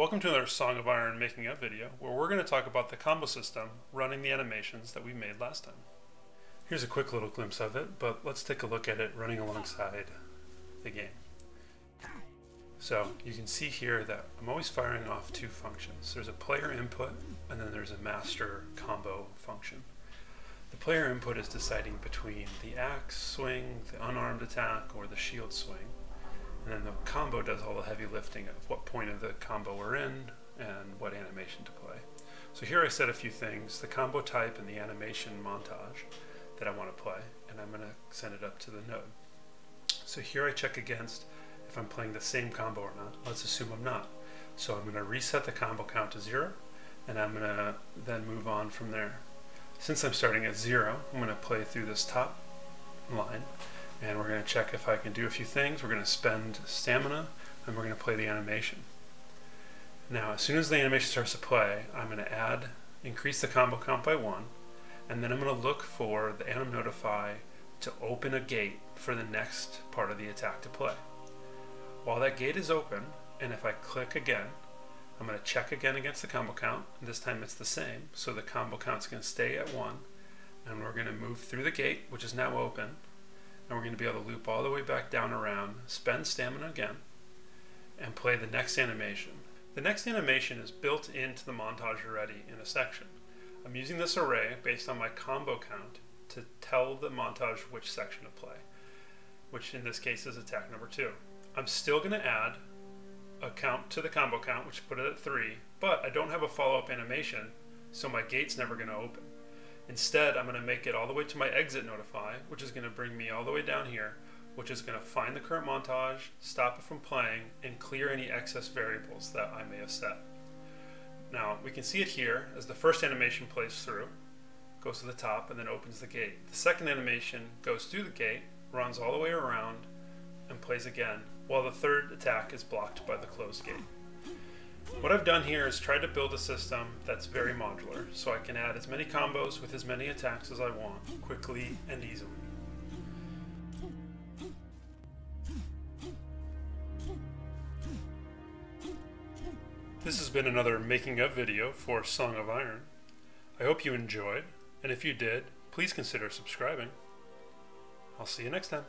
Welcome to another Song of Iron Making Up video, where we're going to talk about the combo system running the animations that we made last time. Here's a quick little glimpse of it, but let's take a look at it running alongside the game. So you can see here that I'm always firing off two functions. There's a player input, and then there's a master combo function. The player input is deciding between the axe swing, the unarmed attack, or the shield swing. And then the combo does all the heavy lifting of what point of the combo we're in and what animation to play. So here I set a few things, the combo type and the animation montage that I want to play, and I'm going to send it up to the node. So here I check against if I'm playing the same combo or not. Let's assume I'm not. So I'm going to reset the combo count to 0, and I'm going to then move on from there. Since I'm starting at 0, I'm going to play through this top line, and we're going to check if I can do a few things. We're going to spend stamina, and we're going to play the animation. Now, as soon as the animation starts to play, I'm going to increase the combo count by 1, and then I'm going to look for the Anim Notify to open a gate for the next part of the attack to play. While that gate is open, and if I click again, I'm going to check again against the combo count, and this time it's the same, so the combo count's going to stay at 1, and we're going to move through the gate, which is now open, and we're going to be able to loop all the way back down around, spend stamina again, and play the next animation. The next animation is built into the montage already in a section. I'm using this array based on my combo count to tell the montage which section to play, which in this case is attack number 2. I'm still going to add a count to the combo count, which put it at 3, but I don't have a follow-up animation, so my gate's never going to open. Instead, I'm going to make it all the way to my exit notify, which is going to bring me all the way down here, which is going to find the current montage, stop it from playing, and clear any excess variables that I may have set. Now, we can see it here as the first animation plays through, goes to the top, and then opens the gate. The second animation goes through the gate, runs all the way around, and plays again, while the third attack is blocked by the closed gate. What I've done here is tried to build a system that's very modular, so I can add as many combos with as many attacks as I want, quickly and easily. This has been another Making Up video for Song of Iron. I hope you enjoyed, and if you did, please consider subscribing. I'll see you next time.